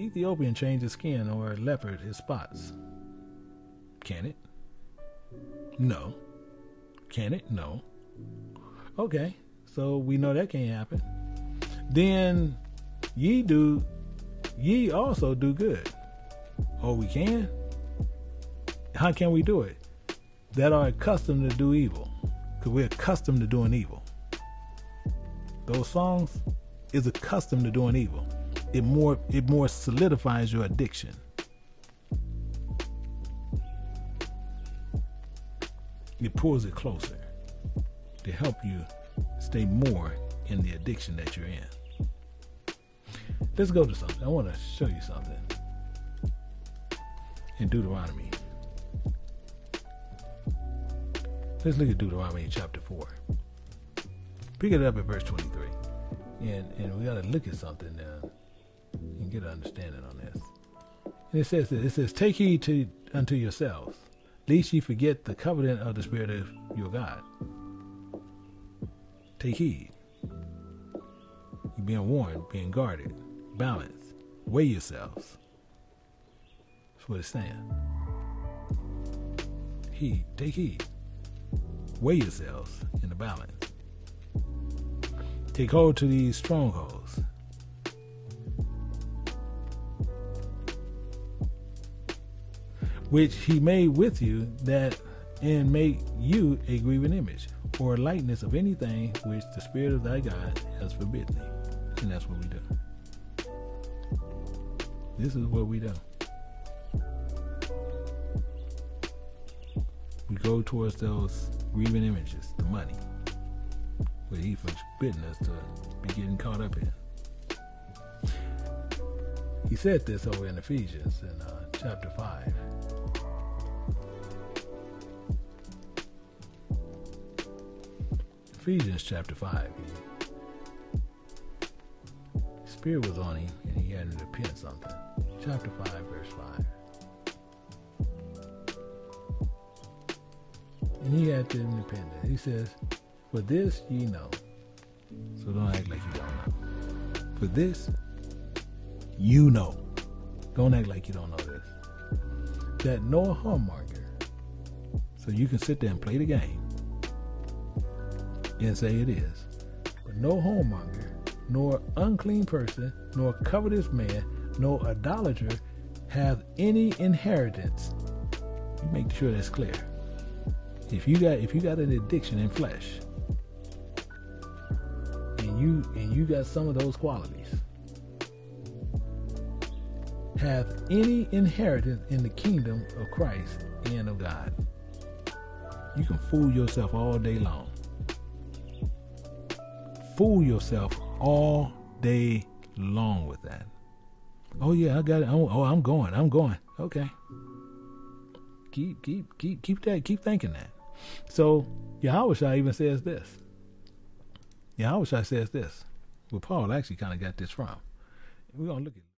Ethiopian change his skin or a leopard his spots? Can it? No. Can it? No. Okay, so we know that can't happen. Then ye also do good. Oh, we can? How can we do it? That are accustomed to do evil. Because we're accustomed to doing evil. Those songs is accustomed to doing evil. It more solidifies your addiction. It pulls it closer to help you stay more in the addiction that you're in. Let's go to something. I want to show you something. In Deuteronomy. Let's look at Deuteronomy chapter 4. Pick it up at verse 23. And we got to look at something now and get an understanding on this. And it says, take heed unto yourselves, lest ye forget the covenant of the Spirit of your God. Take heed. You're being warned, being guarded, balanced. Weigh yourselves. That's what it's saying. Heed. Take heed. Weigh yourselves in the balance. Take hold to these strongholds. Which he made with you, that and make you a graven image or a likeness of anything which the Spirit of thy God has forbidden thee. And that's what we do. This is what we do. We go towards those graven images, the money, where he forbidden us to be getting caught up in. He said this over in Ephesians in chapter 5. Ephesians chapter 5. The Spirit was on him and he had to repent something. Chapter 5, verse 5. And he had to repent. He says, for this ye know. So don't act like you don't know. For this, you know. Don't act like you don't know this. That no harm-monger. So you can sit there and play the game and say it is. But no harm-monger, nor unclean person, nor covetous man, nor idolater have any inheritance. You make sure that's clear. If you got an addiction in flesh, and you got some of those qualities, have any inheritance in the kingdom of Christ and of God. You can fool yourself all day long. Fool yourself all day long with that. Oh yeah, I got it. Oh, I'm going. Okay. Keep thinking that. So Yahawashi even says this. Yahawashi says this. Where Paul actually kind of got this from. We're going to look at